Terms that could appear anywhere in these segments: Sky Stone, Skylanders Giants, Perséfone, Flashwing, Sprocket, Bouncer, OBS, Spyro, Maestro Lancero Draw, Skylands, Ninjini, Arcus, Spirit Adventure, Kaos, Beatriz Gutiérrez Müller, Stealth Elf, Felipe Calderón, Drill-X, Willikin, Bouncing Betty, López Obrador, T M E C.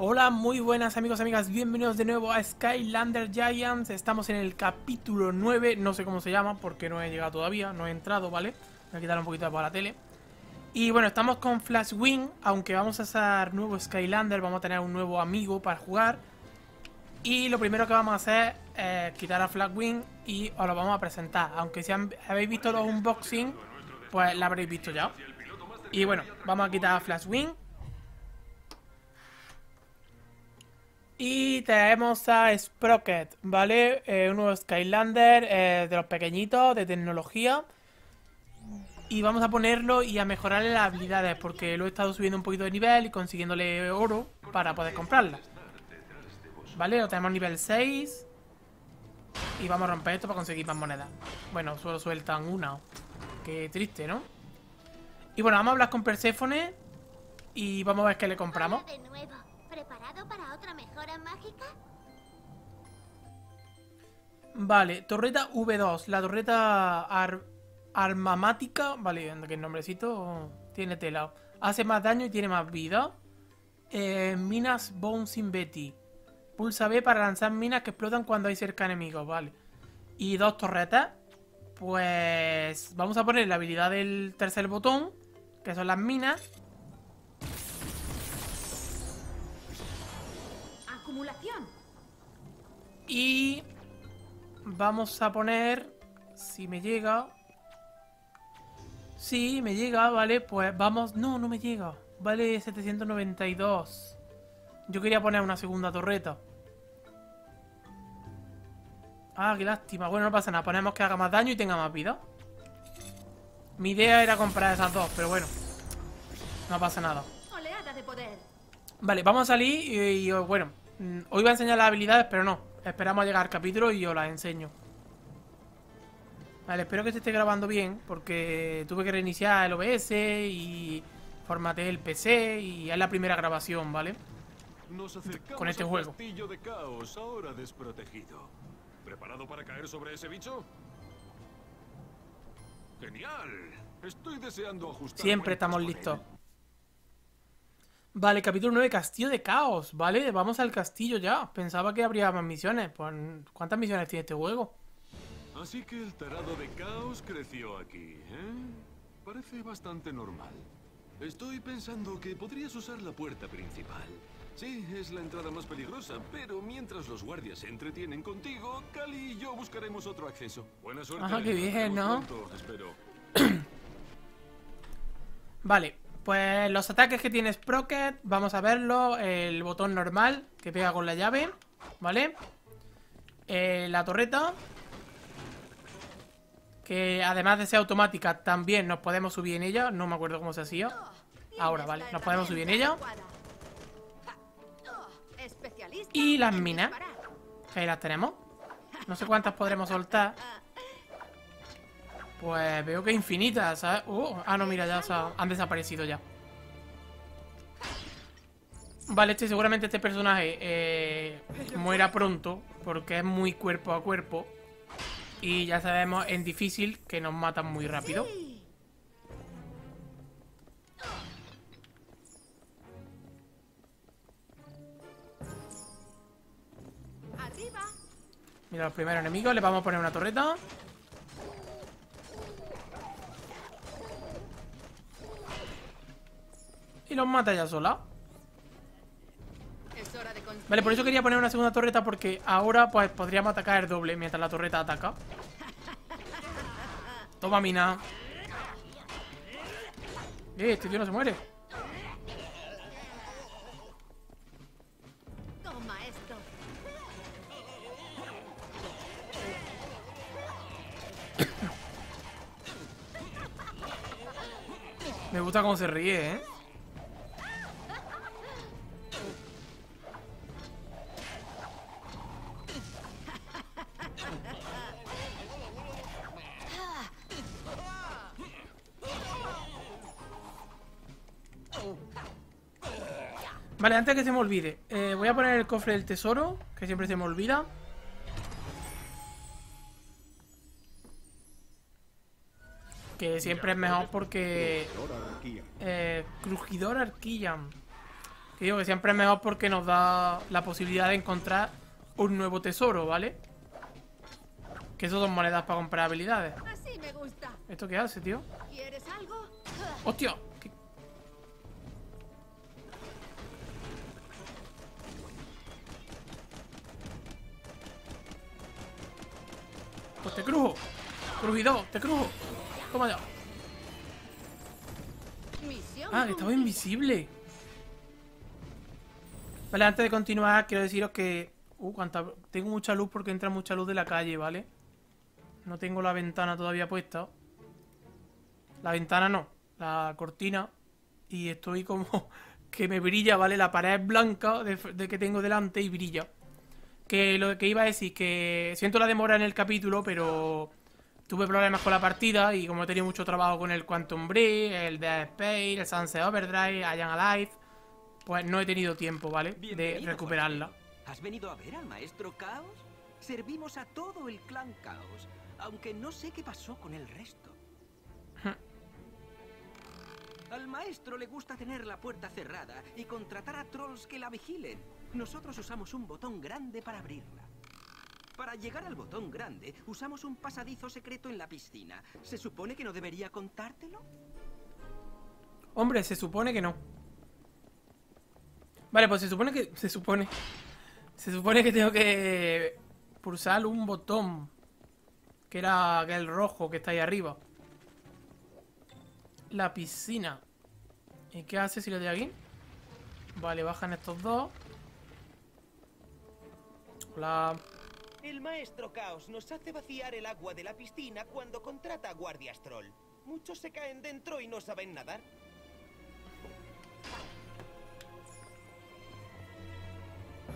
Hola, muy buenas amigos y amigas, bienvenidos de nuevo a Skylanders Giants. Estamos en el capítulo 9, no sé cómo se llama porque no he llegado todavía, no he entrado, ¿vale? Voy a quitar un poquito para la tele. Y bueno, estamos con Flashwing, aunque vamos a hacer nuevo Skylander, vamos a tener un nuevo amigo para jugar. Y lo primero que vamos a hacer es quitar a Flashwing y os lo vamos a presentar. Aunque si habéis visto los unboxing, pues la habréis visto ya. Y bueno, vamos a quitar a Flashwing. Y traemos a Sprocket, ¿vale? Un nuevo Skylander de los pequeñitos, de tecnología. Y vamos a ponerlo y a mejorarle las habilidades, porque lo he estado subiendo un poquito de nivel y consiguiéndole oro para poder comprarla. Vale, lo tenemos nivel 6. Y vamos a romper esto para conseguir más monedas. Bueno, solo sueltan una. Qué triste, ¿no? Y bueno, vamos a hablar con Perséfone y vamos a ver qué le compramos. ¿Preparado para otra mejora mágica? Vale, torreta V2. La torreta armamática. Vale, que el nombrecito tiene tela. Hace más daño y tiene más vida. Minas Bouncing Betty. Pulsa B para lanzar minas que explotan cuando hay cerca enemigos. Vale. Y dos torretas. Pues vamos a poner la habilidad del tercer botón, que son las minas. Y vamos a poner, si me llega, si me llega, vale, pues vamos, no, no me llega, vale, 792. Yo quería poner una segunda torreta. Ah, qué lástima, bueno, no pasa nada, ponemos que haga más daño y tenga más vida. Mi idea era comprar esas dos, pero bueno, no pasa nada. Vale, vamos a salir y bueno, hoy voy a enseñar las habilidades, pero no. Esperamos a llegar al capítulo y yo las enseño. Vale, espero que se esté grabando bien, porque tuve que reiniciar el OBS y formateé el PC y es la primera grabación, ¿vale? Nos acercamos con este juego. Castillo de Kaos, ahora desprotegido. ¿Preparado para caer sobre ese bicho? ¡Genial! Estoy deseando ajustar. Siempre estamos listos. Vale, capítulo 9, Castillo de Kaos, ¿vale? Vamos al castillo ya. Pensaba que habría más misiones. Pues, ¿cuántas misiones tiene este juego? Así que el tarado de Kaos creció aquí, ¿eh? Parece bastante normal. Estoy pensando que podrías usar la puerta principal. Sí, es la entrada más peligrosa, pero mientras los guardias se entretienen contigo, Cali y yo buscaremos otro acceso. Buena suerte. Ajá, qué bien, ¿no? Pronto, vale. Pues los ataques que tiene Sprocket, vamos a verlo. El botón normal, que pega con la llave, ¿vale? La torreta, que además de ser automática, también nos podemos subir en ella. No me acuerdo cómo se hacía. Ahora, ¿vale? Nos podemos subir en ella. Y las minas, que ahí las tenemos. No sé cuántas podremos soltar. Pues veo que infinitas, ¿sabes? Ah, no, mira, ya han desaparecido ya. Vale, seguramente este personaje muera pronto, porque es muy cuerpo a cuerpo. Y ya sabemos en difícil que nos matan muy rápido. Mira, los primeros enemigos, le vamos a poner una torreta. Y los mata ya sola. Vale, por eso quería poner una segunda torreta, porque ahora pues podríamos atacar el doble mientras la torreta ataca. Toma mina. Este tío no se muere. Me gusta cómo se ríe, ¿eh? Vale, antes que se me olvide, voy a poner el cofre del tesoro, que siempre se me olvida. Que siempre es mejor porque... Crujidor Arquillam. Que digo que siempre es mejor porque nos da la posibilidad de encontrar un nuevo tesoro, ¿vale? Que eso son monedas para comprar habilidades. Así me gusta. ¿Esto qué hace, tío? ¿Quieres algo? ¡Hostia! ¿Qué? Pues te crujo. Crujido, te crujo. Toma ya. Ah, que estaba invisible. Vale, antes de continuar, quiero deciros que... tengo mucha luz porque entra mucha luz de la calle, ¿vale? No tengo la ventana todavía puesta. La ventana no, la cortina. Y estoy como... que me brilla, ¿vale? La pared es blanca de que tengo delante y brilla. Que lo que iba a decir, que siento la demora en el capítulo, pero... tuve problemas con la partida y como he tenido mucho trabajo con el Quantum Break, el Dead Space, el Sunset Overdrive, I Am Alive, pues no he tenido tiempo, ¿vale? De recuperarla. ¿Has venido a ver al maestro Kaos? Servimos a todo el clan Kaos, aunque no sé qué pasó con el resto. Al maestro le gusta tener la puerta cerrada y contratar a trolls que la vigilen. Nosotros usamos un botón grande para abrirla. Para llegar al botón grande, usamos un pasadizo secreto en la piscina. ¿Se supone que no debería contártelo? Hombre, se supone que no. Vale, pues se supone que... Se supone que tengo que... pulsar un botón. Que era el rojo que está ahí arriba. La piscina. ¿Y qué hace si lo doy aquí? Vale, bajan estos dos. Hola... El maestro Kaos nos hace vaciar el agua de la piscina cuando contrata a guardias troll. Muchos se caen dentro y no saben nadar.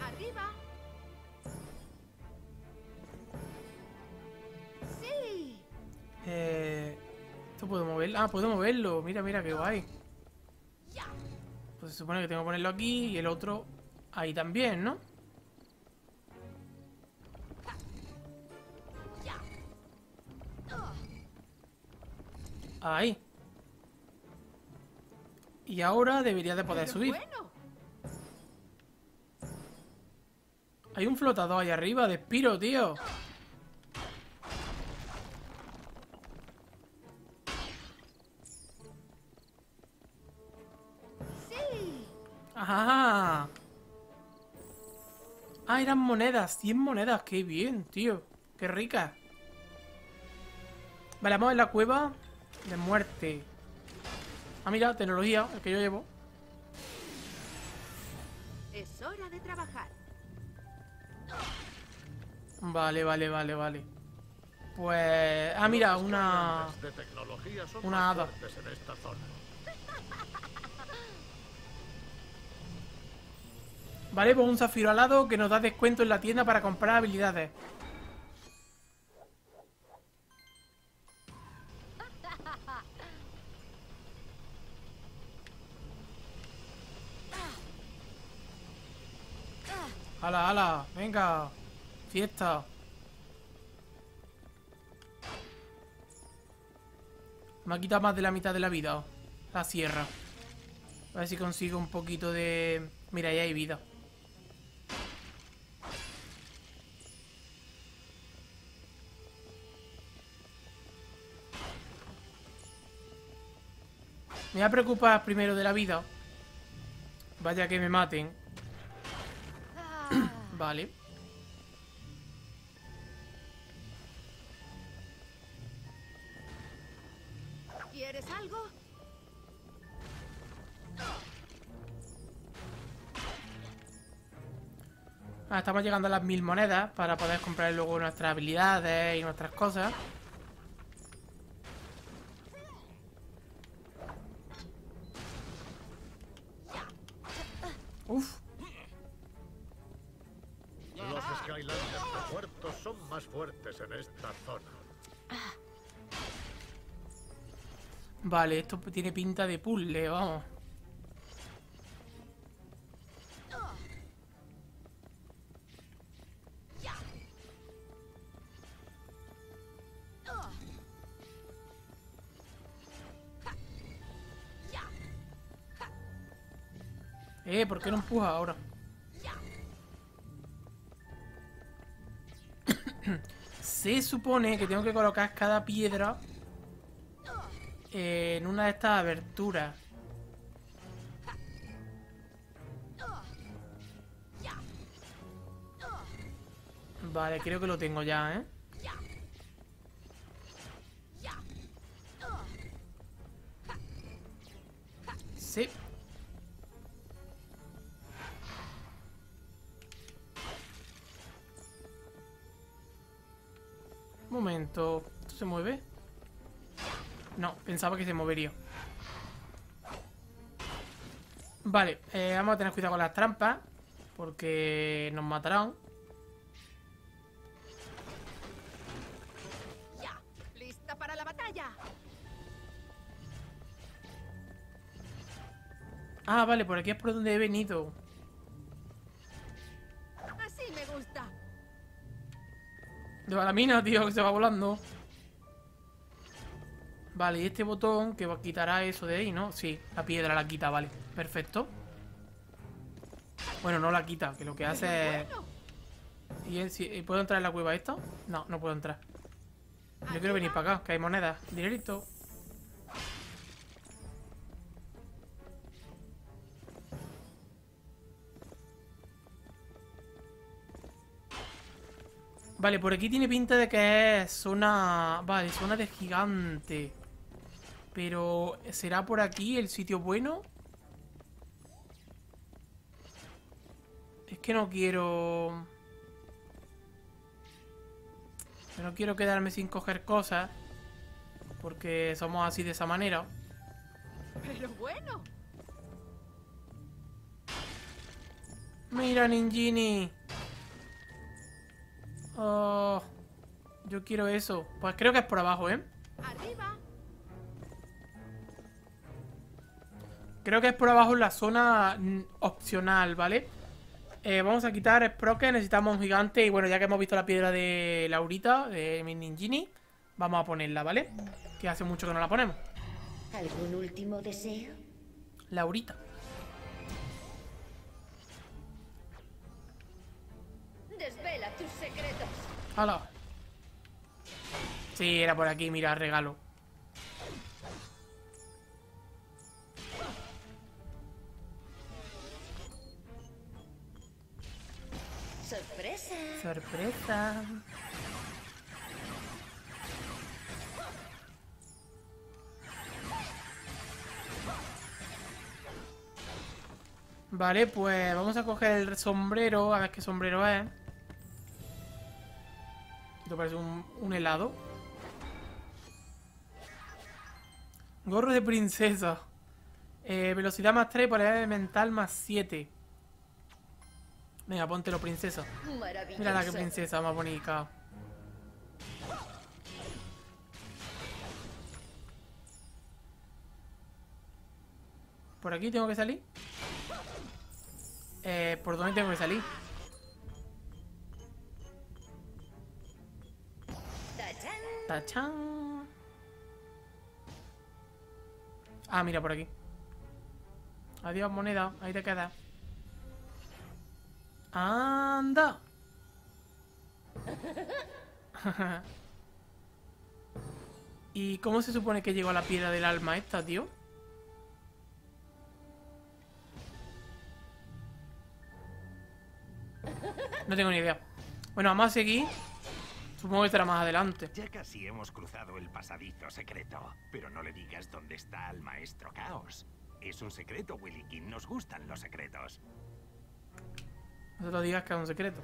¡Arriba! ¡Sí! ¿Esto puedo moverlo? Ah, puedo moverlo. Mira, mira, qué guay. Pues se supone que tengo que ponerlo aquí y el otro ahí también, ¿no? Ahí. Y ahora debería de poder subir. Bueno. Hay un flotador ahí arriba de Spiro, tío. Sí. Ajá. Ah, eran monedas. 100 monedas. Qué bien, tío. Qué rica. Vale, vamos en la cueva... de muerte. Ah, mira, tecnología, el que yo llevo. Es hora de trabajar. Vale, vale, vale, vale. Pues... ah, mira, una... una hada. Vale, pues un zafiro alado que nos da descuento en la tienda para comprar habilidades. ¡Hala, hala! ¡Venga! ¡Fiesta! Me ha quitado más de la mitad de la vida. La sierra. A ver si consigo un poquito de... mira, ahí hay vida. Me voy a preocupar primero de la vida. Vaya que me maten. Vale. ¿Quieres algo? Ah, estamos llegando a las 1000 monedas para poder comprar luego nuestras habilidades y nuestras cosas. Uf. Los Skylanders muertos son más fuertes en esta zona. Vale, esto tiene pinta de puzzle, vamos. ¿Por qué no empuja ahora? Se supone que tengo que colocar cada piedra en una de estas aberturas. Vale, creo que lo tengo ya, ¿eh? Sí. Un momento. ¿Esto se mueve? No, pensaba que se movería. Vale, vamos a tener cuidado con las trampas, porque nos matarán. ¡Lista para la batalla! Ah, vale, por aquí es por donde he venido. Así me gusta. Lleva la mina, tío, que se va volando. Vale, y este botón que quitará eso de ahí, ¿no? Sí, la piedra la quita, vale. Perfecto. Bueno, no la quita, que lo que hace es... ¿Y él, si... ¿Puedo entrar en la cueva esta? No, no puedo entrar. Yo quiero venir para acá, que hay monedas. Dinerito. Vale, por aquí tiene pinta de que es zona... Vale, zona de gigante. Pero... ¿será por aquí el sitio bueno? Es que no quiero... Yo no quiero quedarme sin coger cosas, porque somos así de esa manera. Pero bueno. Mira, Ninjini. Oh, yo quiero eso. Pues creo que es por abajo, ¿eh? Arriba. Creo que es por abajo en la zona opcional, ¿vale? Vamos a quitar Sprocket. Necesitamos un gigante. Y bueno, ya que hemos visto la piedra de Laurita, de mi Ninjini, vamos a ponerla, ¿vale? Que hace mucho que no la ponemos. ¿Algún último deseo? Laurita. Desvela tus secretos. ¡Hala! Sí, era por aquí, mira, regalo. ¡Sorpresa! ¡Sorpresa! Vale, pues vamos a coger el sombrero, a ver qué sombrero es. Esto parece un helado. Gorro de princesa. Velocidad más 3, poder elemental más 7. Venga, póntelo, princesa. Mira la que princesa más bonita. ¿Por aquí tengo que salir? ¿Por dónde tengo que salir? ¡Tachán! Ah, mira, por aquí. Adiós, moneda. Ahí te quedas. ¡Anda! ¿Y cómo se supone que llegó a la piedra del alma esta, tío? No tengo ni idea. Bueno, vamos a seguir. Supongo que estará más adelante. Ya casi hemos cruzado el pasadizo secreto. Pero no le digas dónde está al maestro Kaos. Es un secreto, Willikin. Nos gustan los secretos. No te lo digas que es un secreto.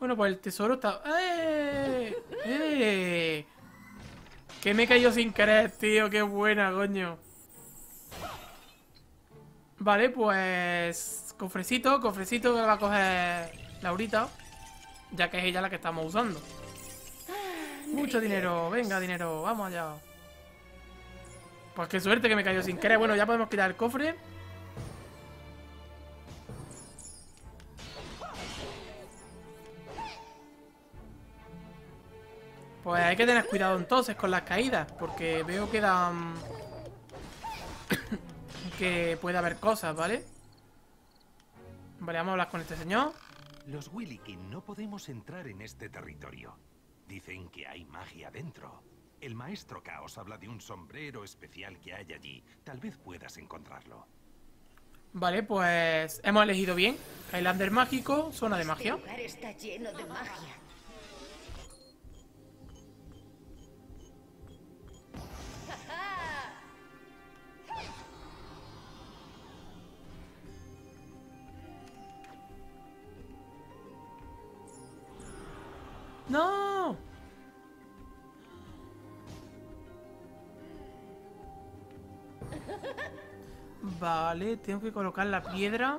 Bueno, pues el tesoro está... ¡Eh! ¡Eh! Que me he caído sin querer, tío. Qué buena, coño. Vale, pues... Cofrecito, cofrecito que va a coger Laurita. Ya que es ella la que estamos usando. Mucho dinero. Venga, dinero. Vamos allá. Pues qué suerte que me cayó sin querer. Bueno, ya podemos quitar el cofre. Pues hay que tener cuidado entonces con las caídas, porque veo que dan... que puede haber cosas, ¿vale? Vale, vamos a hablar con este señor. Los Willikin no podemos entrar en este territorio. Dicen que hay magia dentro. El maestro Kaos habla de un sombrero especial que hay allí. Tal vez puedas encontrarlo. Vale, pues hemos elegido bien. Highlander mágico, zona de magia. Este lugar está lleno de magia. ¡No! Vale, tengo que colocar la piedra.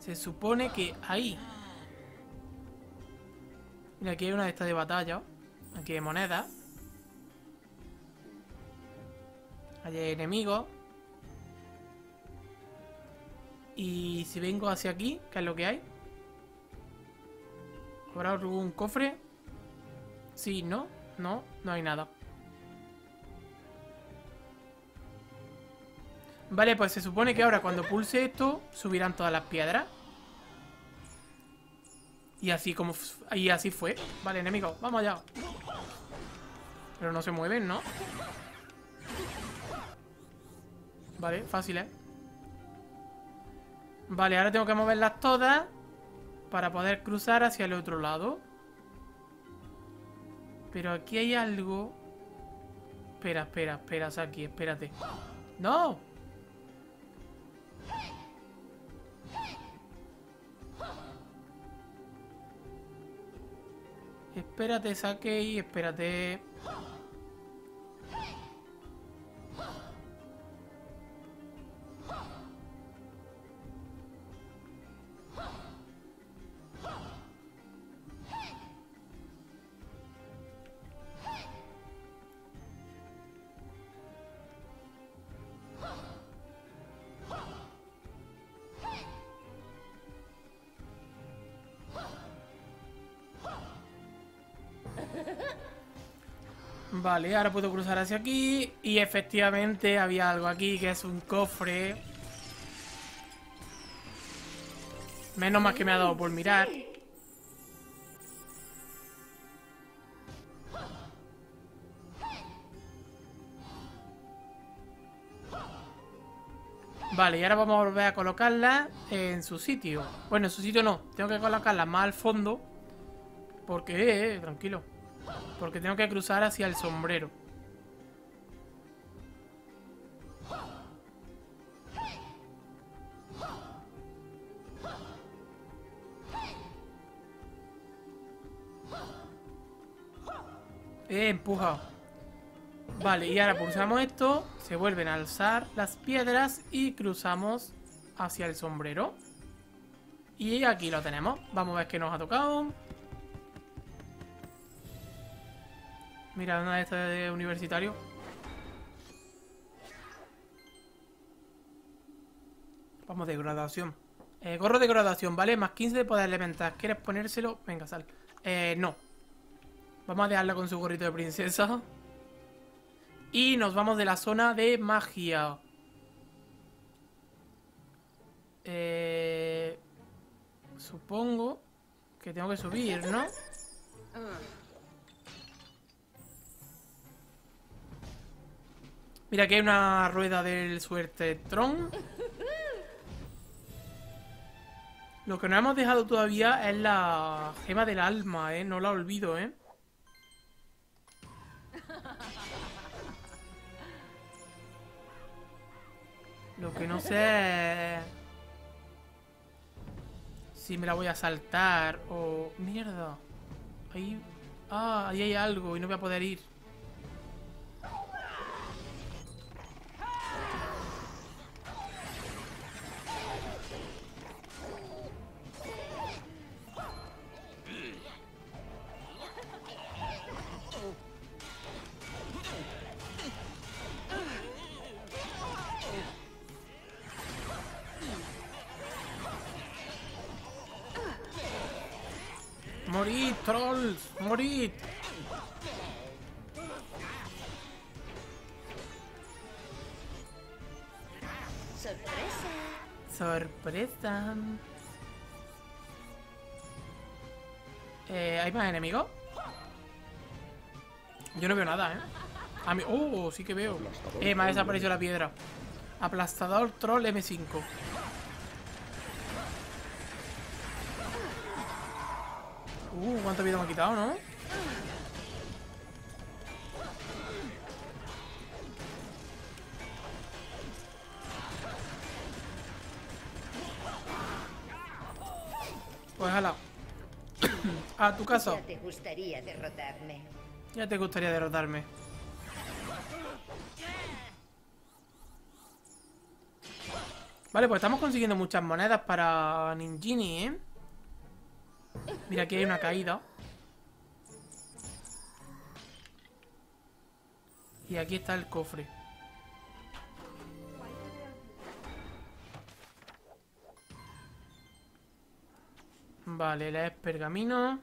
Se supone que ahí. Mira, aquí hay una de estas de batalla. Aquí hay monedas. Allí hay enemigos. Y si vengo hacia aquí, ¿qué es lo que hay? ¿Habrá algún cofre? Sí, no, no, no hay nada. Vale, pues se supone que ahora cuando pulse esto, subirán todas las piedras. Y así como... y así fue. Vale, enemigos, vamos allá. Pero no se mueven, ¿no? Vale, fácil, ¿eh? Vale, ahora tengo que moverlas todas para poder cruzar hacia el otro lado. Pero aquí hay algo... Espera, espera, espera, Saki, espérate. ¡No! Espérate, Saki, espérate... Vale, ahora puedo cruzar hacia aquí. Y efectivamente había algo aquí que es un cofre. Menos mal que me ha dado por mirar. Vale, y ahora vamos a volver a colocarla en su sitio. Bueno, en su sitio no. Tengo que colocarla más al fondo. Porque, tranquilo. Porque tengo que cruzar hacia el sombrero. Empuja. Vale, y ahora pulsamos esto. Se vuelven a alzar las piedras y cruzamos hacia el sombrero. Y aquí lo tenemos. Vamos a ver qué nos ha tocado. Mira, una de estas de universitario. Vamos de graduación. Gorro de graduación, ¿vale? Más 15 de poder elemental. ¿Quieres ponérselo? Venga, sal. No. Vamos a dejarla con su gorrito de princesa. Y nos vamos de la zona de magia. Supongo que tengo que subir, ¿no? Mira, aquí hay una rueda del suerte Tron. Lo que no hemos dejado todavía es la gema del alma, ¿eh? No la olvido, ¿eh? Lo que no sé es... si me la voy a saltar o... ¡Mierda! Ahí... ah, ahí hay algo y no voy a poder ir. trolls, morid. Sorpresa. Sorpresa. ¿Hay más enemigos? Yo no veo nada, ¿eh? A mí... ¡Oh! Sí que veo. Me ha desaparecido la piedra. Aplastador Troll M5. ¿Cuánta vida me ha quitado, no? Pues ala. A tu casa. Ya te gustaría derrotarme. Ya te gustaría derrotarme. Vale, pues estamos consiguiendo muchas monedas para Ninjini, ¿eh? Mira, aquí hay una caída. Y aquí está el cofre. Vale, la es pergamino.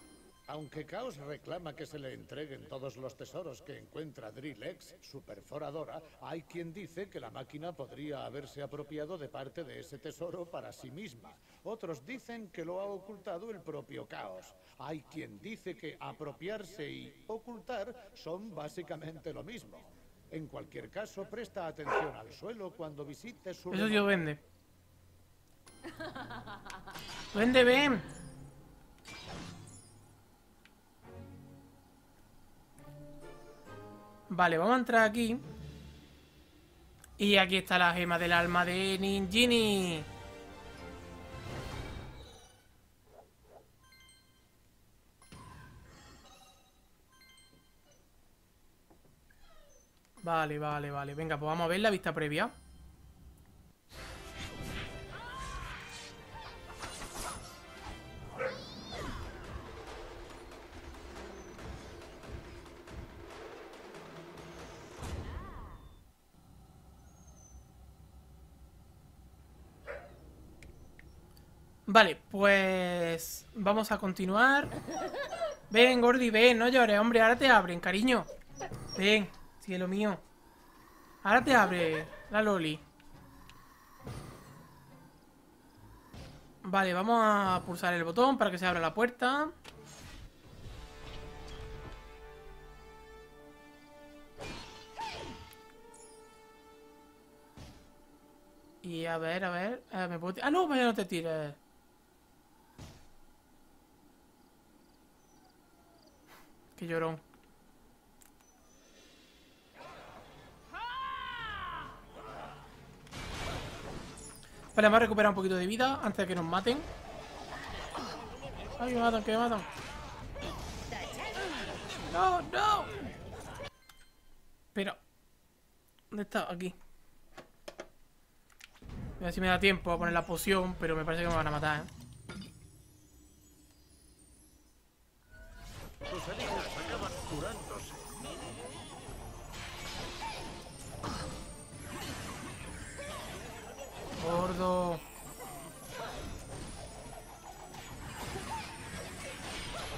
Aunque Kaos reclama que se le entreguen todos los tesoros que encuentra Drill-X, su perforadora, hay quien dice que la máquina podría haberse apropiado de parte de ese tesoro para sí misma. Otros dicen que lo ha ocultado el propio Kaos. Hay quien dice que apropiarse y ocultar son básicamente lo mismo. En cualquier caso, presta atención al suelo cuando visites su... Eso yo vende. ¡Vende, ven! Vale, vamos a entrar aquí. Y aquí está la gema del alma de Ninjini. Vale, vale, vale. Venga, pues vamos a ver la vista previa. Vale, pues vamos a continuar. Ven, Gordi, ven, no llores, hombre, ahora te abren, cariño. Ven, cielo mío. Ahora te abre la Loli. Vale, vamos a pulsar el botón para que se abra la puerta. Y a ver, me puedo tirar. Ah, no, vaya, no te tires. Qué llorón. Vale, vamos a recuperar un poquito de vida antes de que nos maten. Ay, que me matan, que me matan. No, no. Pero... ¿dónde está? Aquí. A ver si me da tiempo a poner la poción, pero me parece que me van a matar, ¿eh? Tus heridas acaban curándose. Gordo.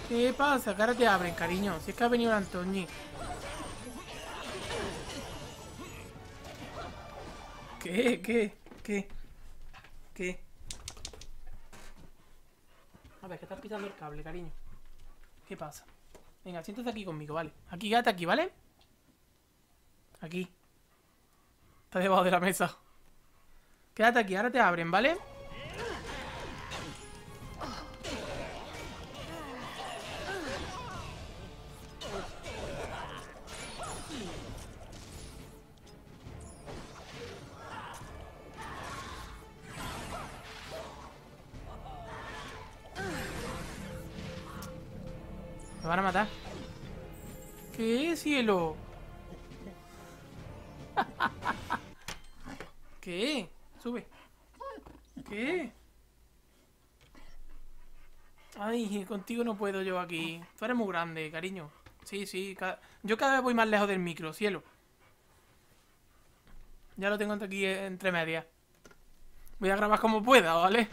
¿Qué pasa? Cara te abren, cariño. Si es que ha venido Antoñi. ¿Qué? ¿Qué? ¿Qué? ¿Qué? A ver, que estás pisando el cable, cariño. ¿Qué pasa? Venga, siéntate aquí conmigo, ¿vale? Aquí, gata, aquí, ¿vale? Aquí. Está debajo de la mesa. Quédate aquí, ahora te abren, ¿vale? Me van a matar. ¿Qué, cielo? ¿Qué? Sube. ¿Qué? Ay, contigo no puedo yo aquí. Tú eres muy grande, cariño. Sí, sí. Yo cada vez voy más lejos del micro, cielo. Ya lo tengo aquí entre medias. Voy a grabar como pueda, ¿vale?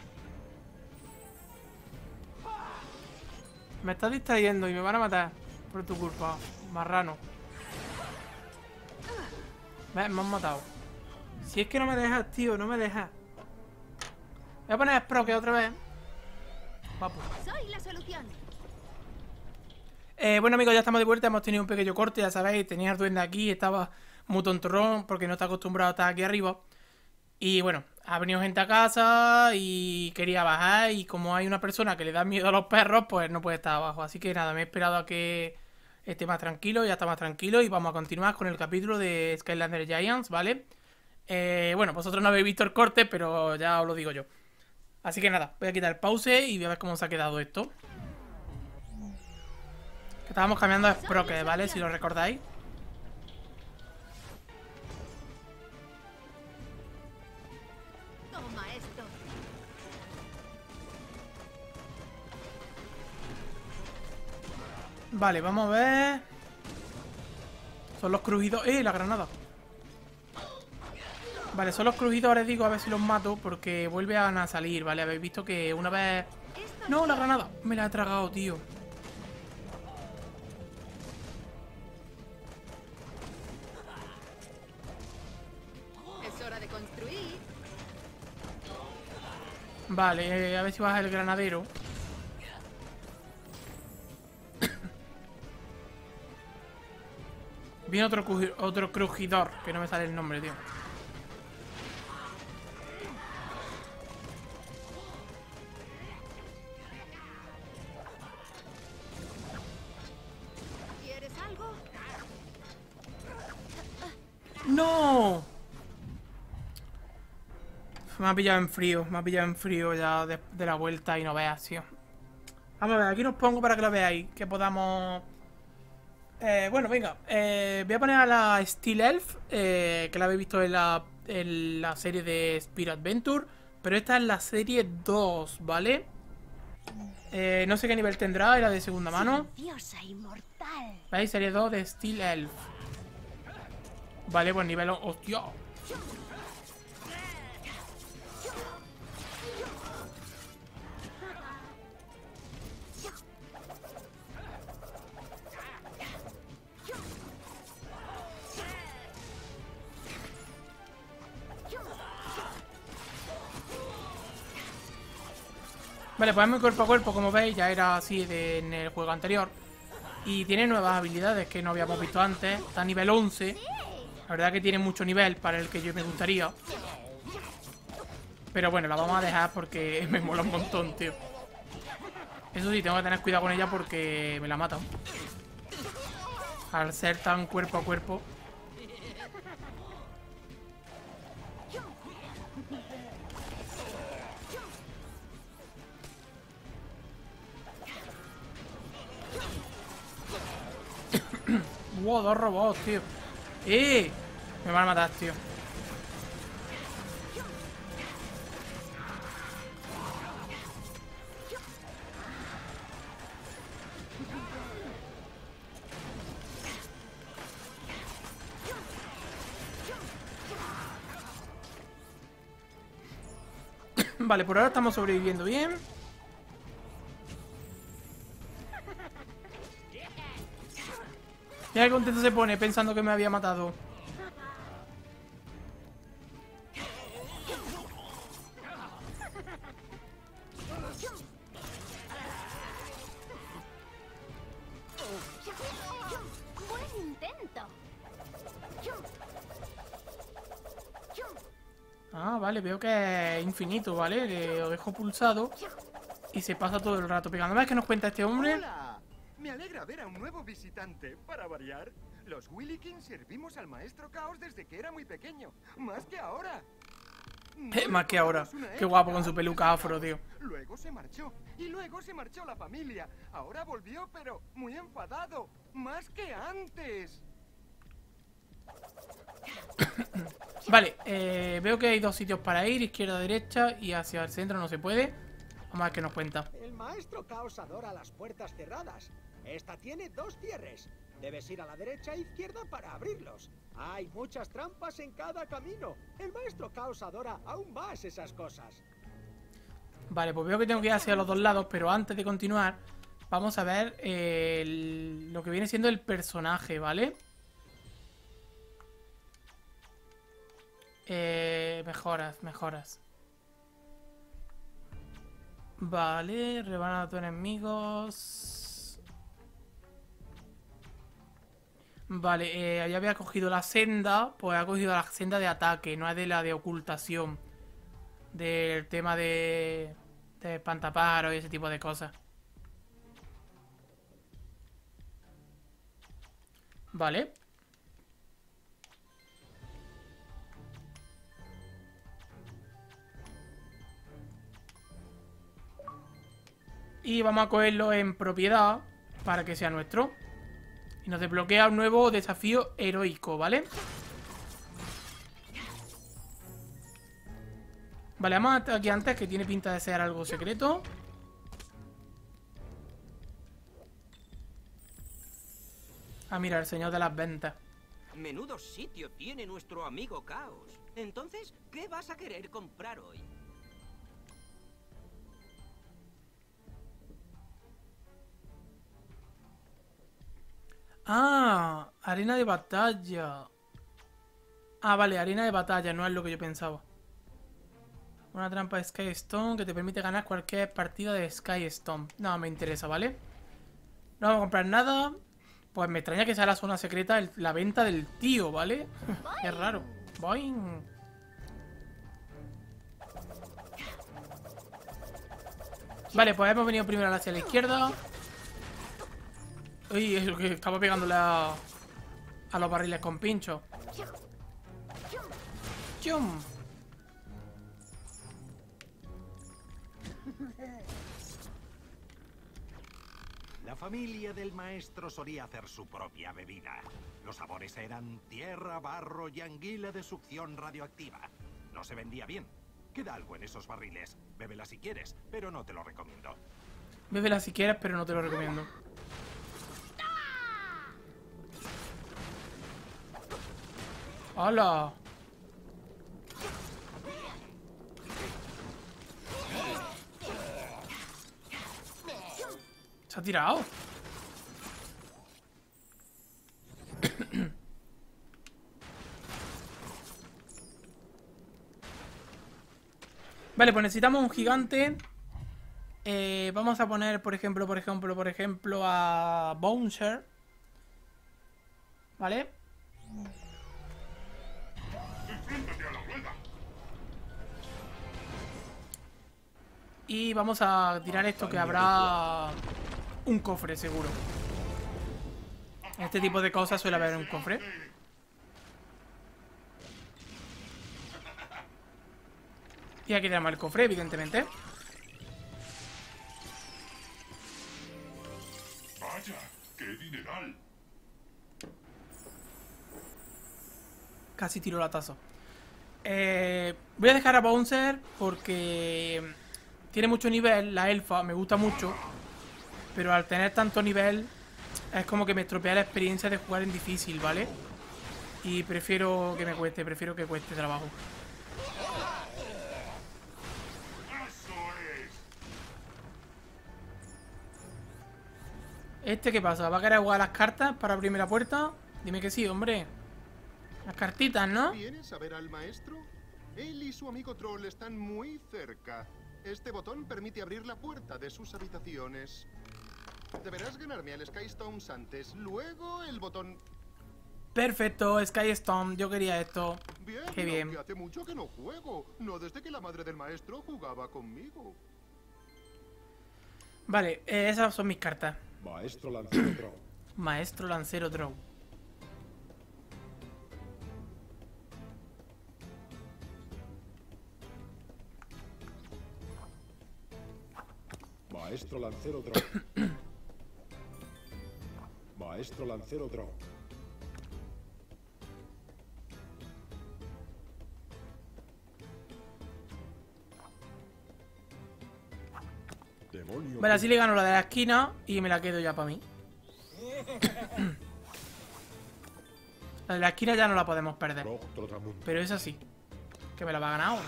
Me estás distrayendo y me van a matar por tu culpa, marrano. ¿Ves? Me han matado. Si es que no me dejas, tío, no me dejas. Voy a poner a Sprocket otra vez. Papu. Soy la solución. Bueno, amigos, ya estamos de vuelta. Hemos tenido un pequeño corte, ya sabéis. Tenía al duende aquí, estaba muy tontorrón porque no está acostumbrado a estar aquí arriba. Y bueno, ha venido gente a casa y quería bajar. Y como hay una persona que le da miedo a los perros, pues no puede estar abajo. Así que nada, me he esperado a que esté más tranquilo. Ya está más tranquilo y vamos a continuar con el capítulo de Skylanders Giants, ¿vale? Bueno, vosotros no habéis visto el corte, pero ya os lo digo yo. Así que nada, voy a quitar el pause y voy a ver cómo se ha quedado esto. Estábamos cambiando a Sprocket, ¿vale? Si lo recordáis. Toma esto. Vale, vamos a ver. Son los crujidos. ¡Eh! La granada. Vale, son los crujidos. Ahora os digo a ver si los mato porque vuelven a salir, ¿vale? Habéis visto que una vez... ¡No! La granada. Me la he tragado, tío. Vale, a ver si baja el granadero. Viene otro crujidor, que no me sale el nombre, tío. ¿Quieres algo? ¡No! Me ha pillado en frío, me ha pillado en frío ya de la vuelta y no veas, tío. Vamos a ver, aquí nos pongo para que lo veáis, que podamos... bueno, venga, voy a poner a la Stealth Elf, que la habéis visto en la serie de Spirit Adventure, pero esta es la serie 2, ¿vale? No sé qué nivel tendrá, era de segunda mano. ¿Veis? Serie 2 de Stealth Elf. Vale, pues nivel... ¡Hostia! Vale, pues es muy cuerpo a cuerpo, como veis, ya era así en el juego anterior. Y tiene nuevas habilidades que no habíamos visto antes. Está a nivel 11. La verdad que tiene mucho nivel para el que yo me gustaría. Pero bueno, la vamos a dejar porque me mola un montón, tío. Eso sí, tengo que tener cuidado con ella porque me la matan. Al ser tan cuerpo a cuerpo. Wow, dos robots, tío. ¡Eh! Me van a matar, tío. Vale, por ahora estamos sobreviviendo bien. Ya que contento se pone pensando que me había matado. Buen intento. Ah, vale, veo que es infinito, ¿vale? Lo dejo pulsado y se pasa todo el rato pegando. ¿Ves que nos cuenta este hombre? Me alegra ver a un nuevo visitante. Para variar, los Willikin servimos al maestro Kaos desde que era muy pequeño. Más que ahora. Más que ahora. Qué guapo con su peluca afro, tío. Luego se marchó. Y luego se marchó la familia. Ahora volvió, pero muy enfadado. Más que antes. Vale, veo que hay dos sitios para ir. Izquierda, derecha. Y hacia el centro no se puede. Vamos a ver qué nos cuenta. El maestro Kaos adora las puertas cerradas. Esta tiene dos cierres. Debes ir a la derecha e izquierda para abrirlos. Hay muchas trampas en cada camino. El maestro Kaos adora aún más esas cosas. Vale, pues veo que tengo que ir hacia los dos lados, pero antes de continuar, vamos a ver lo que viene siendo el personaje, ¿vale? Mejoras. Vale, rebanada a tus enemigos. Vale, ya había cogido la senda. Pues ha cogido la senda de ataque, no es de la de ocultación. Del tema de espantaparo y ese tipo de cosas. Vale. Y vamos a cogerlo en propiedad para que sea nuestro. Y nos desbloquea un nuevo desafío heroico, ¿vale? Vale, vamos hasta aquí antes, que tiene pinta de ser algo secreto. Ah, mira, el señor de las ventas. Menudo sitio tiene nuestro amigo Kaos. Entonces, ¿qué vas a querer comprar hoy? Ah, arena de batalla. Ah, vale, arena de batalla, no es lo que yo pensaba. Una trampa de Sky Stone que te permite ganar cualquier partida de Sky Stone. No me interesa, ¿vale? No vamos a comprar nada. Pues me extraña que sea la zona secreta la venta del tío, ¿vale? Es raro. Boing. Vale, pues hemos venido primero hacia la izquierda. Uy, es lo que estaba pegándole a los barriles con pincho. ¡Chum! La familia del maestro solía hacer su propia bebida. Los sabores eran tierra, barro y anguila de succión radioactiva. No se vendía bien. Queda algo en esos barriles. Bébela si quieres, pero no te lo recomiendo. Bébela si quieres, pero no te lo recomiendo. ¡Hala! Se ha tirado. Vale, pues necesitamos un gigante. Vamos a poner, por ejemplo, a Bouncer. ¿Vale? Y vamos a tirar esto, que habrá un cofre, seguro. En este tipo de cosas suele haber un cofre. Y aquí tenemos el cofre, evidentemente. Vaya, qué dineral. Casi tiro el latazo. Voy a dejar a Bouncer porque tiene mucho nivel. La elfa me gusta mucho, pero al tener tanto nivel es como que me estropea la experiencia de jugar en difícil, ¿vale? Y prefiero que me cueste, prefiero que cueste trabajo. ¿Este qué pasa? ¿Va a querer jugar a las cartas para abrirme la puerta? Dime que sí, hombre. Las cartitas, ¿no? ¿Vienes a ver al maestro? Él y su amigo Troll están muy cerca. Este botón permite abrir la puerta de sus habitaciones. Deberás ganarme al Sky Stones antes, luego el botón. Perfecto, Sky Stone, yo quería esto. Bien, qué bien. Que hace mucho que no juego, no desde que la madre del maestro jugaba conmigo. Vale, esas son mis cartas. Maestro Lancero Draw. Maestro Lancero Draw. Maestro Lancero Draw. Maestro Lancero Draw. Demonio. Vale, así le gano la de la esquina y me la quedo ya para mí. La de la esquina ya no la podemos perder. Pero esa sí, que me la va a ganar ahora.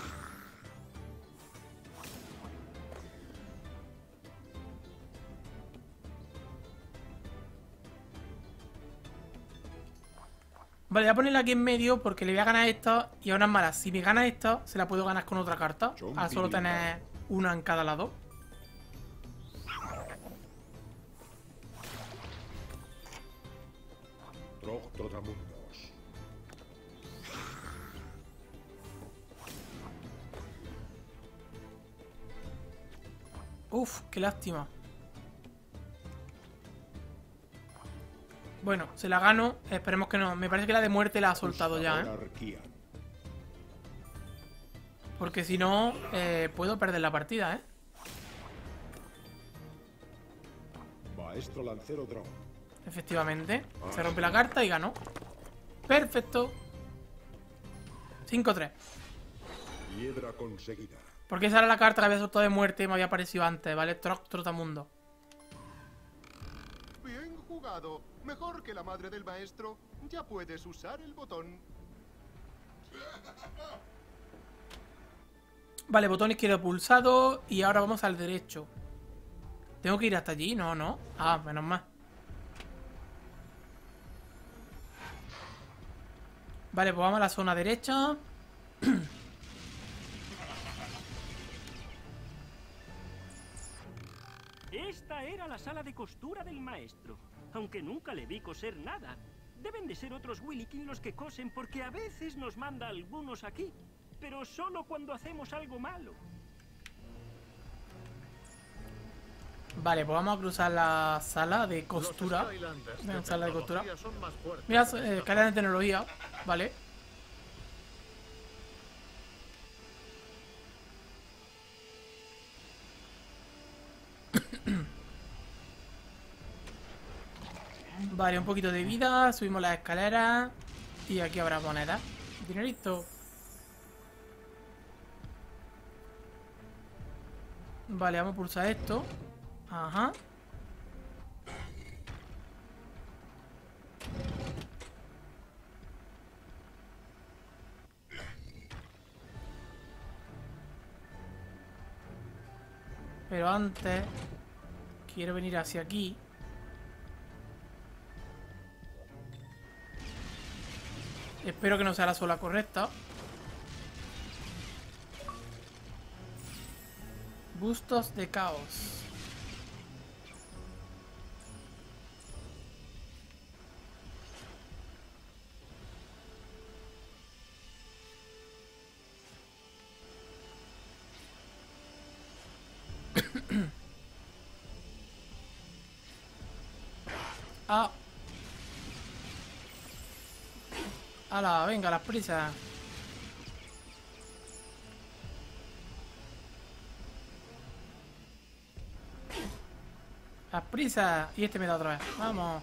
Vale, voy a ponerla aquí en medio porque le voy a ganar esta y a unas malas. Si me gana esta, se la puedo ganar con otra carta. Ahora solo tener una en cada lado. Uf, qué lástima. Bueno, se la gano. Esperemos que no. Me parece que la de muerte la ha soltado ya, ¿eh? Porque si no, puedo perder la partida, ¿eh? Maestro Lancero Draw. Efectivamente. Se rompe la carta y ganó. Perfecto. 5-3. Piedra conseguida. Porque esa era la carta que había soltado de muerte y me había aparecido antes, ¿vale? Trotamundo. Bien jugado. Mejor que la madre del maestro, ya puedes usar el botón. Vale, botón izquierdo pulsado y ahora vamos al derecho. ¿Tengo que ir hasta allí? No, no. Ah, menos mal. Vale, pues vamos a la zona derecha. Esta era la sala de costura del maestro. Aunque nunca le vi coser nada. Deben de ser otros Willikin los que cosen, porque a veces nos manda algunos aquí, pero solo cuando hacemos algo malo. Vale, pues vamos a cruzar la sala de costura. La sala de costura. Mira, escalera de tecnología, vale. Vale, un poquito de vida, subimos las escaleras y aquí habrá monedas. Dinerito. Vale, vamos a pulsar esto. Ajá. Pero antes quiero venir hacia aquí. Espero que no sea la sola correcta. Bustos de Kaos. Ah. ¡Hala! ¡Venga, las prisas! ¡Las prisas! Y este me da otra vez. ¡Vamos!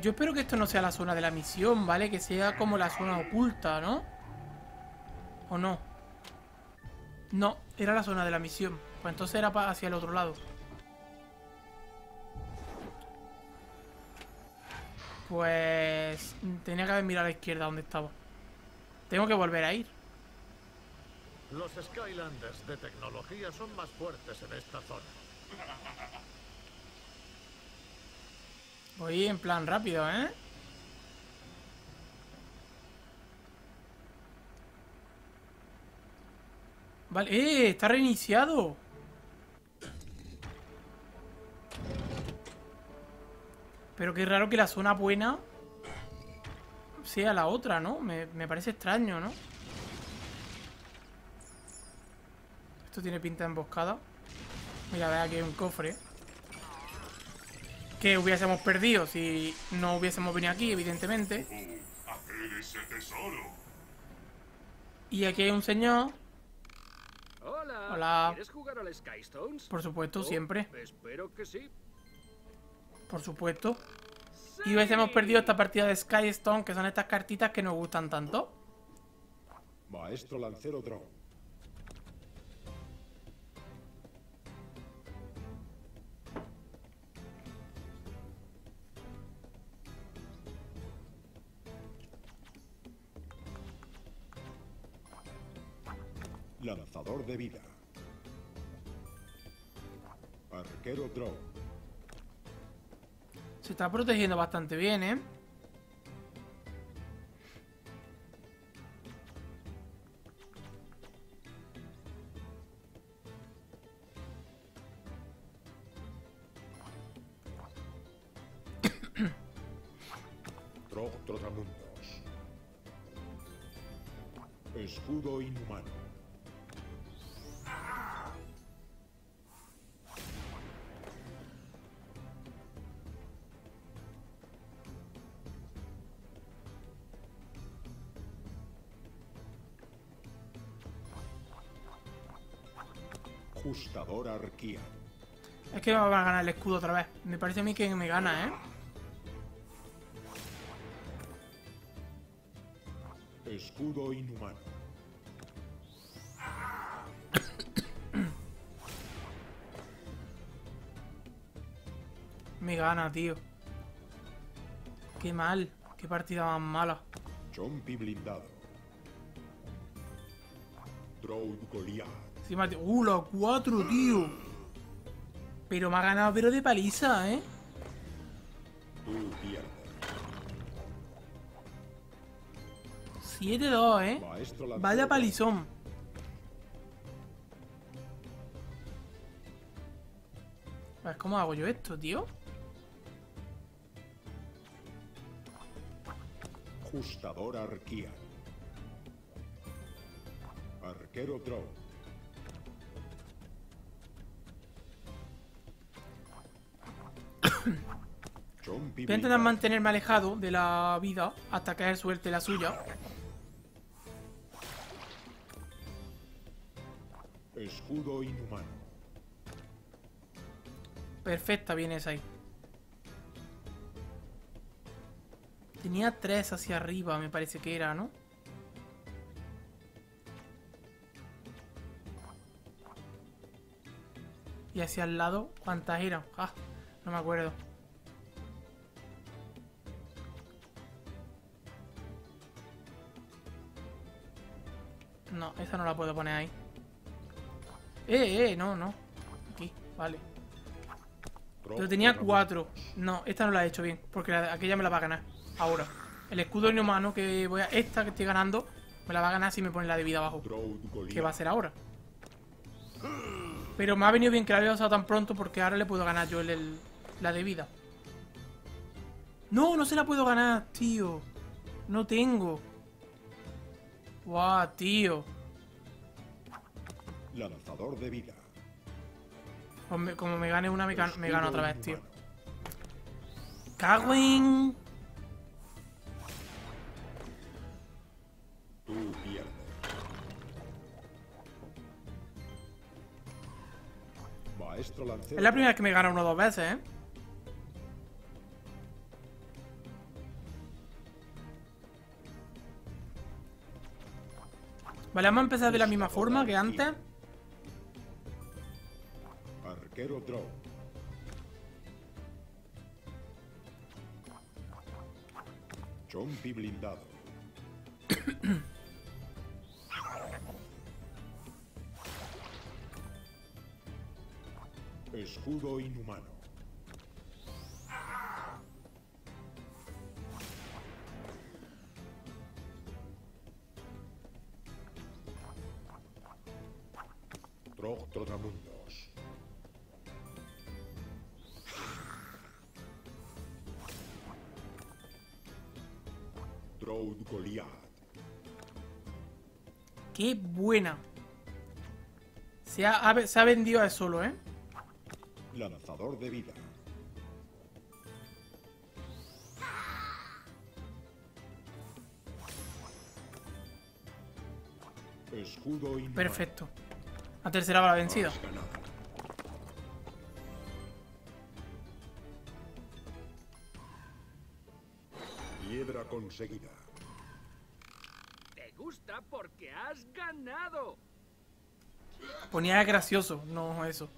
Yo espero que esto no sea la zona de la misión, ¿vale? Que sea como la zona oculta, ¿no? ¿O no? No, era la zona de la misión. Pues entonces era hacia el otro lado. Pues... tenía que haber mirado a la izquierda donde estaba. Tengo que volver a ir. Los Skylanders de tecnología son más fuertes en esta zona. Voy en plan rápido, ¿eh? Vale, está reiniciado. Pero qué raro que la zona buena sea la otra, ¿no? Me parece extraño, ¿no? Esto tiene pinta de emboscada. Mira, vea que hay un cofre. Que hubiésemos perdido si no hubiésemos venido aquí, evidentemente. Y aquí hay un señor. Hola. Hola. ¿Quieres jugar al Sky Stone? Por supuesto, siempre. Espero que sí. Por supuesto. ¡Sí! Y hubiésemos perdido esta partida de Sky Stone, que son estas cartitas que nos gustan tanto. Maestro Lancero Draw. Lanzador de vida. Arquero Draw. Se está protegiendo bastante bien, ¿eh? Trotamundos. Escudo inhumano. Ajustador arquía. Es que no van a ganar el escudo otra vez. Me parece a mí que me gana, ¿eh? Escudo inhumano. Me gana, tío. Qué mal. Qué partida más mala. Chompy blindado. Drow Goliath. Encima, tío. La 4, tío. Pero me ha ganado, pero de paliza, ¿eh? Tú pierdes. 7-2, ¿eh? Vaya palizón. A ver, ¿cómo hago yo esto, tío? Ajustador arquía. Arquero Draw. Voy a intentar mantenerme alejado de la vida hasta caer suerte la suya. Escudo inhumano. Perfecta, viene esa ahí. Tenía 3 hacia arriba, me parece que era, ¿no? Y hacia el lado, ¿cuántas eran? Ah, no me acuerdo. No, esa no la puedo poner ahí. No, no. Aquí, vale. Pero tenía 4. No, esta no la he hecho bien. Porque aquella me la va a ganar. Ahora. El escudo inhumano que voy a... Esta que estoy ganando, me la va a ganar si me pone la de vida abajo. ¿Qué va a ser ahora? Pero me ha venido bien que la había usado tan pronto, porque ahora le puedo ganar yo la de vida. No, no se la puedo ganar, tío. No tengo. Guau, tío. Lanzador de vida. Como me gane una, me gano otra vez, tío. ¡Cagüen! Tú pierdes. Maestro Lancero. Es la primera vez que me gana uno o dos veces, ¿eh? Vale, vamos a empezar de la misma forma que antes. Arquero Draw. Chompy blindado. Escudo inhumano. Trotamundos. Drow Goliath. ¡Qué buena! Se ha vendido a solo, ¿eh? Lanzador de vida. Escudo inhumano. Perfecto. La tercera bala vencida. Piedra conseguida. Te gusta porque has ganado. Ponía gracioso, no eso.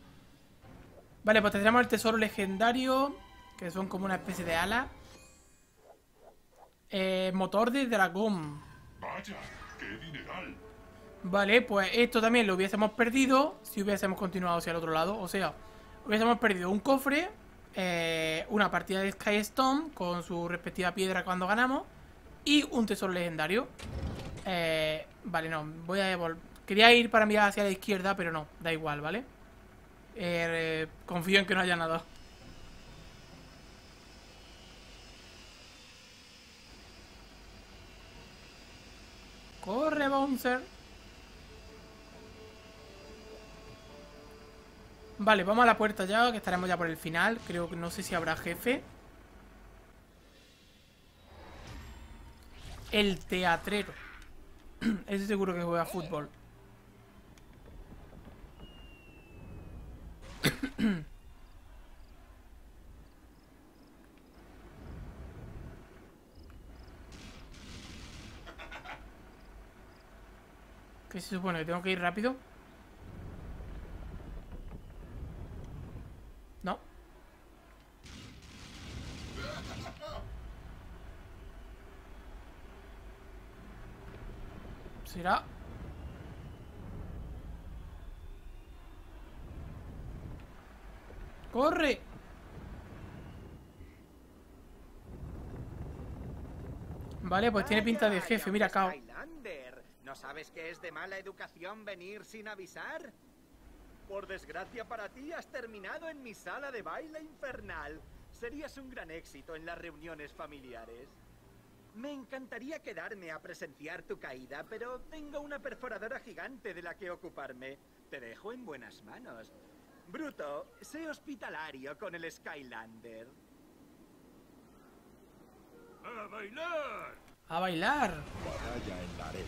Vale, pues tendremos el tesoro legendario, que son como una especie de ala. Motor de dragón. Vaya, qué dineral. Vale, pues esto también lo hubiésemos perdido si hubiésemos continuado hacia el otro lado. O sea, hubiésemos perdido un cofre, una partida de Sky Stone con su respectiva piedra cuando ganamos y un tesoro legendario. Vale, no, voy a volver. Quería ir para mirar hacia la izquierda, pero no, da igual, ¿vale? Confío en que no haya nada. ¡Corre, Bouncer! Vale, vamos a la puerta ya, que estaremos ya por el final. Creo que no sé si habrá jefe. El teatrero. Ese seguro que juega fútbol. ¿Qué se supone? ¿Que tengo que ir rápido? No. ¿Será? ¡Corre! Vale, pues tiene pinta de jefe. Mira, Kaos. ¿No sabes que es de mala educación venir sin avisar? Por desgracia para ti, has terminado en mi sala de baile infernal. Serías un gran éxito en las reuniones familiares. Me encantaría quedarme a presenciar tu caída, pero tengo una perforadora gigante de la que ocuparme. Te dejo en buenas manos. Bruto, sé hospitalario con el Skylander. ¡A bailar! ¡A bailar! Batalla en la arena.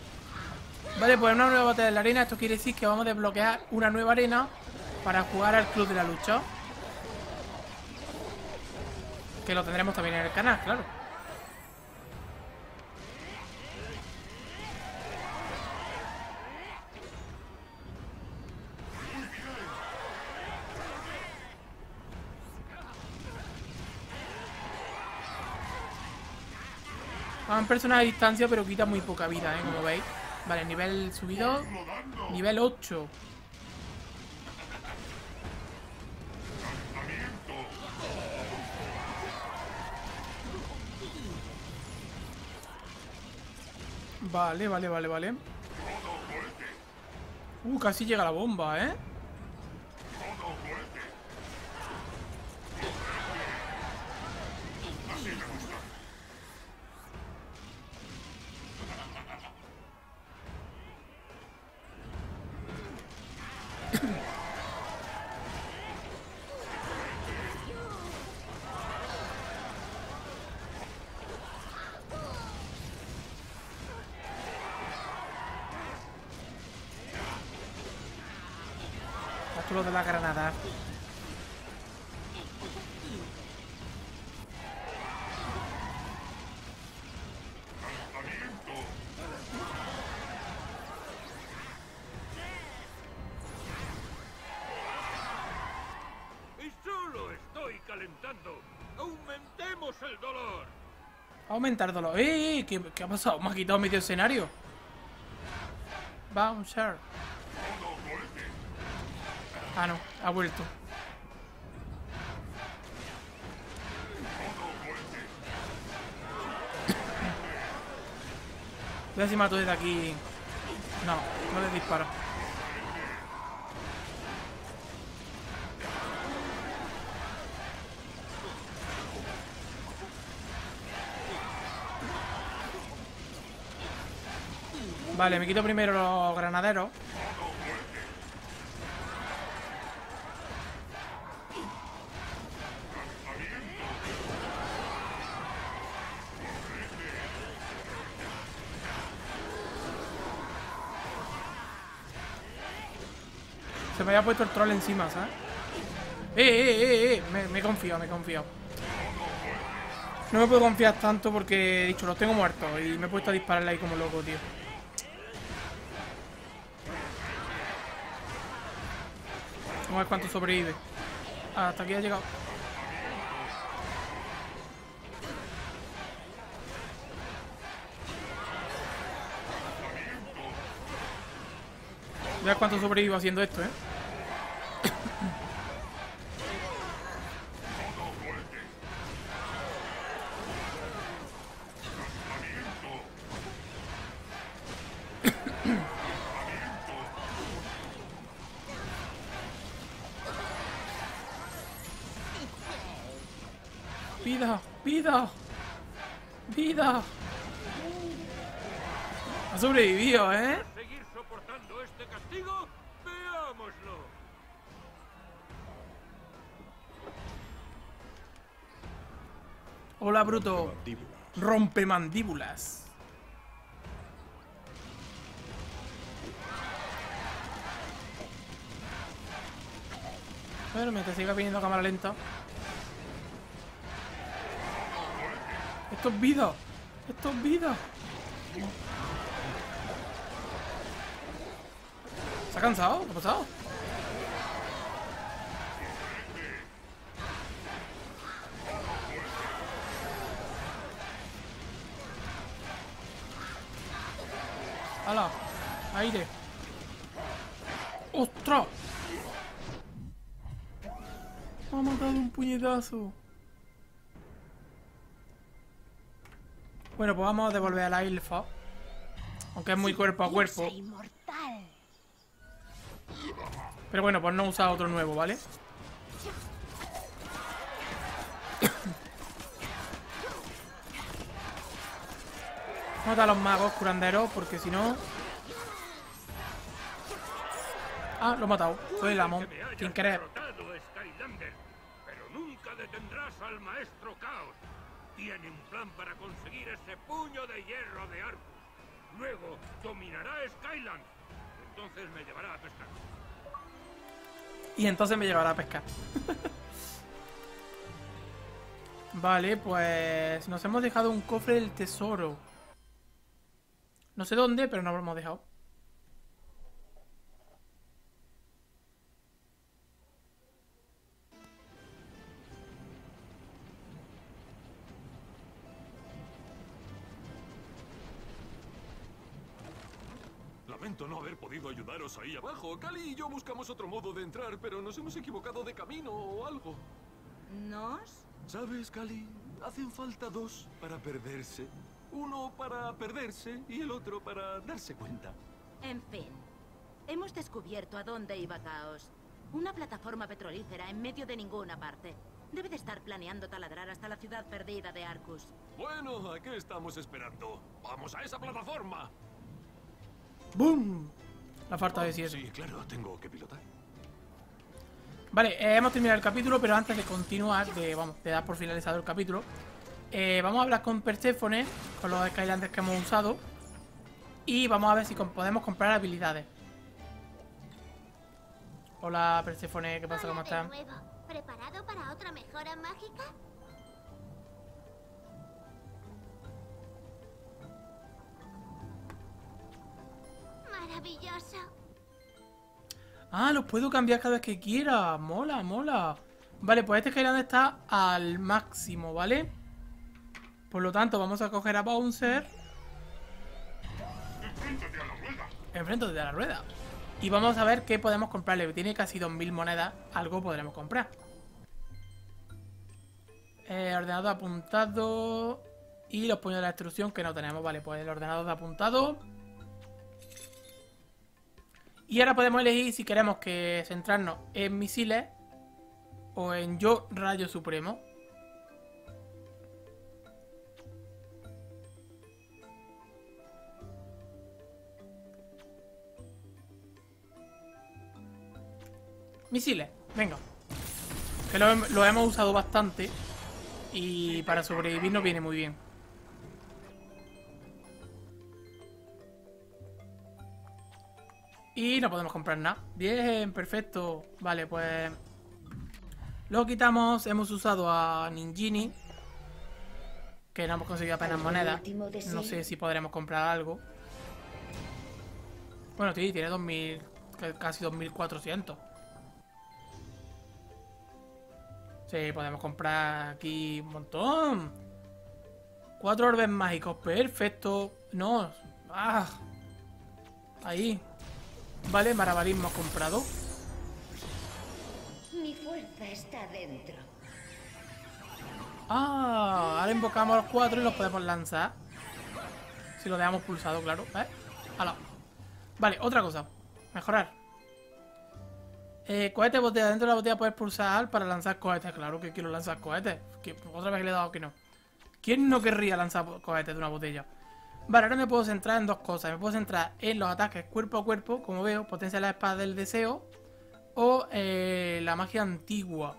Vale, pues una nueva batalla de la arena. Esto quiere decir que vamos a desbloquear una nueva arena para jugar al Club de la Lucha. Que lo tendremos también en el canal, claro. Van personas a distancia, pero quita muy poca vida, como veis. Vale, nivel subido. Nivel 8. Vale, vale, vale, vale. Casi llega la bomba, ¿eh? De la granada. Y solo estoy calentando. Aumentemos el dolor. Aumentar el dolor. ¡Ey! ¿Qué ha pasado? Me ha quitado medio escenario. Bouncer. Ah, no, ha vuelto. Voy a decir mato desde aquí. No, no les disparo. Vale, me quito primero los granaderos. Se me había puesto el troll encima, ¿sabes? Me he confiado, No me puedo confiar tanto porque he dicho, los tengo muertos. Y me he puesto a dispararle ahí como loco, tío. Vamos a ver cuánto sobrevive. Hasta aquí ha llegado. Veas cuánto sobrevivo haciendo esto, ¿eh? Vida, vida, vida. Ha sobrevivido, ¿eh? ¿Seguir soportando este castigo? Veámoslo. Hola, bruto. Rompe mandíbulas. Pero mientras siga viniendo a cámara lenta. Esto es vida. Esto es vida. ¿Se ha cansado? ¿Qué ha pasado? ¡Hala! ¡Aire! ¡Ostras! Me ha matado un puñetazo. Bueno, pues vamos a devolver a la elfa. Aunque es muy cuerpo a cuerpo. Pero bueno, pues no usar otro nuevo, ¿vale? Mata a los magos curanderos, porque si no... Ah, lo he matado. Soy el amo, sin querer. Pero nunca detendrás al maestro Kaos. Tiene un plan para conseguir ese puño de hierro de Arcus. Luego dominará Skyland. Entonces me llevará a pescar. Vale, pues... Nos hemos dejado un cofre del tesoro. No sé dónde, pero no lo hemos dejado. Lamento no haber podido ayudaros ahí abajo. Cali y yo buscamos otro modo de entrar, pero nos hemos equivocado de camino o algo. ¿Nos? ¿Sabes, Cali? Hacen falta dos para perderse. Uno para perderse y el otro para darse cuenta. En fin, hemos descubierto a dónde iba Kaos. Una plataforma petrolífera en medio de ninguna parte. Debe de estar planeando taladrar hasta la ciudad perdida de Arcus. Bueno, ¿a qué estamos esperando? ¡Vamos a esa plataforma! ¡Boom! La falta de cierre. Sí, claro, tengo que pilotar. Vale, hemos terminado el capítulo, pero antes de continuar, de dar por finalizado el capítulo, vamos a hablar con Perséfone, con los Skylanders que hemos usado, y vamos a ver si podemos comprar habilidades. Hola, Perséfone, ¿qué pasa? ¿Cómo estás? ¿Preparado para otra mejora mágica? Maravilloso. Ah, los puedo cambiar cada vez que quiera. Mola, mola. Vale, pues este Skylander está al máximo, ¿vale? Por lo tanto, vamos a coger a Bouncer. Enfréntate a la rueda. Enfréntate a la rueda. Y vamos a ver qué podemos comprarle. Tiene casi 2000 monedas. Algo podremos comprar. Ordenador de apuntado. Y los puños de la destrucción que no tenemos. Vale, pues el ordenador de apuntado. Y ahora podemos elegir si queremos que centrarnos en misiles o en Yo Rayo Supremo. Misiles, venga. Que lo hemos usado bastante y para sobrevivir nos viene muy bien. Y no podemos comprar nada. Bien, perfecto. Vale, pues... Lo quitamos. Hemos usado a Ninjini. Que no hemos conseguido apenas monedas. No sé si podremos comprar algo. Bueno, sí, tiene 2000... Casi 2400. Sí, podemos comprar aquí un montón. 4 orbes mágicos. Perfecto. No. Ah. Ahí. Vale, Marabalismo comprado. Mi fuerza está dentro. Ah, ahora invocamos a los cuatro y los podemos lanzar. Si lo dejamos pulsado, claro. ¡Hala! Vale, otra cosa. Mejorar. Cohete, botella. Dentro de la botella puedes pulsar para lanzar cohetes. Claro que quiero lanzar cohetes. Que otra vez le he dado que no. ¿Quién no querría lanzar cohetes de una botella? Vale, ahora me puedo centrar en dos cosas. Me puedo centrar en los ataques cuerpo a cuerpo, como veo. Potencia de la espada del deseo. O la magia antigua.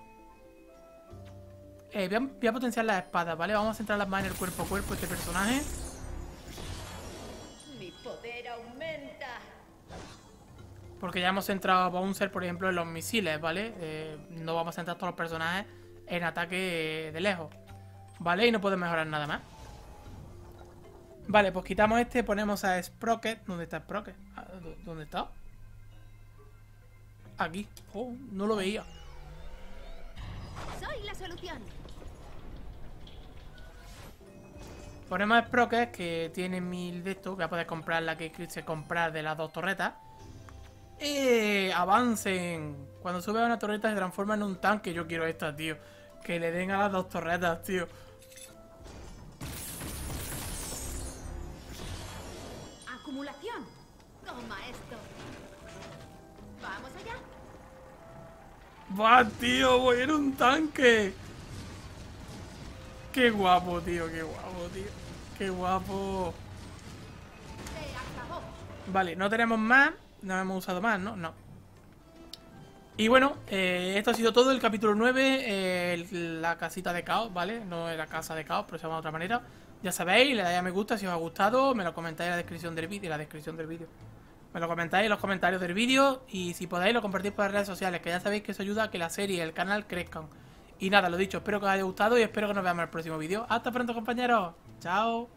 Voy a potenciar las espadas, ¿vale? Vamos a centrarlas más en el cuerpo a cuerpo este personaje. Mi poder aumenta. Porque ya hemos centrado a Bouncer, por ejemplo, en los misiles, ¿vale? No vamos a centrar todos los personajes en ataque de lejos. ¿Vale? Y no puedo mejorar nada más. Vale, pues quitamos este, ponemos a Sprocket. ¿Dónde está Sprocket? ¿Dónde está? Aquí. Oh, no lo veía. Soy la solución. Ponemos a Sprocket, que tiene 1000 de estos. Voy a poder comprar la que quise comprar de las dos torretas. ¡Avancen! Cuando sube a una torreta se transforma en un tanque. Yo quiero esta, tío. Que le den a las dos torretas, tío. Acumulación. Toma esto. Vamos allá. ¡Va, tío! ¡Voy en un tanque! ¡Qué guapo, tío! ¡Qué guapo, tío! ¡Qué guapo! Vale, no tenemos más. No hemos usado más, ¿no? No. Y bueno, esto ha sido todo el capítulo 9, la casita de Kaos, ¿vale? No era casa de Kaos, pero se llama de otra manera. Ya sabéis, le dais a me gusta si os ha gustado, me lo comentáis en la descripción del vídeo. Me lo comentáis en los comentarios del vídeo y si podéis lo compartís por las redes sociales, que ya sabéis que eso ayuda a que la serie y el canal crezcan. Y nada, lo dicho, espero que os haya gustado y espero que nos veamos en el próximo vídeo. ¡Hasta pronto, compañeros! ¡Chao!